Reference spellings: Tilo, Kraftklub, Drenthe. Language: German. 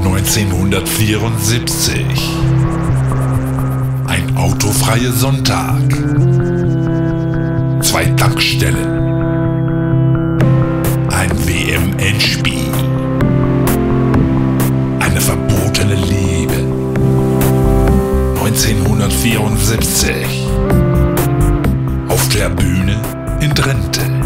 1974. Ein autofreier Sonntag. 2 Tankstellen. Ein WM-Endspiel. Eine verbotene Liebe. 1974. Auf der Bühne in Drenthe.